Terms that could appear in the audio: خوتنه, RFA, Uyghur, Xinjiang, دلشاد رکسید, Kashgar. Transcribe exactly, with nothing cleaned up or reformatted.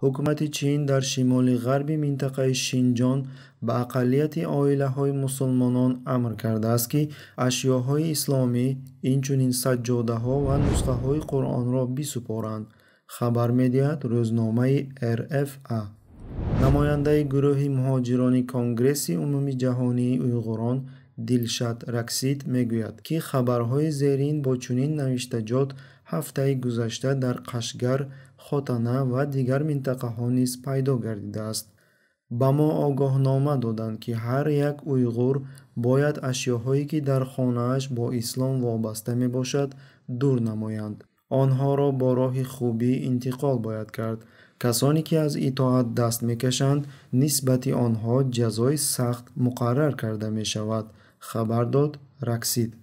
حکومت چین در شمال غربی منطقه شینجان به اقلیت عائله های مسلمانان امر کرده است که اشیاهای اسلامی اینچنین سجاده ها و نسخه های قرآن را بسپارند. خبر می‌دهد روزنامه آر اف ای. نماینده گروه مهاجران کنگرس عمومی جهانی اویغوران دلشاد رکسید میگوید که خبرهای زیرین با چنین نوشتجات هفته گذشته در قشگر، خوتنه و دیگر منطقه ها نیز پیدا گردیده است. به ما آگاهنامه دادند که هر یک اویغور باید اشیاهایی که در خانه‌اش با اسلام وابسته می باشد دور نمایند. آنها را با راه خوبی انتقال باید کرد. کسانی که از اطاعت دست میکشند نسبت آنها جزای سخت مقرر کرده می شود. خبر داد رکسید.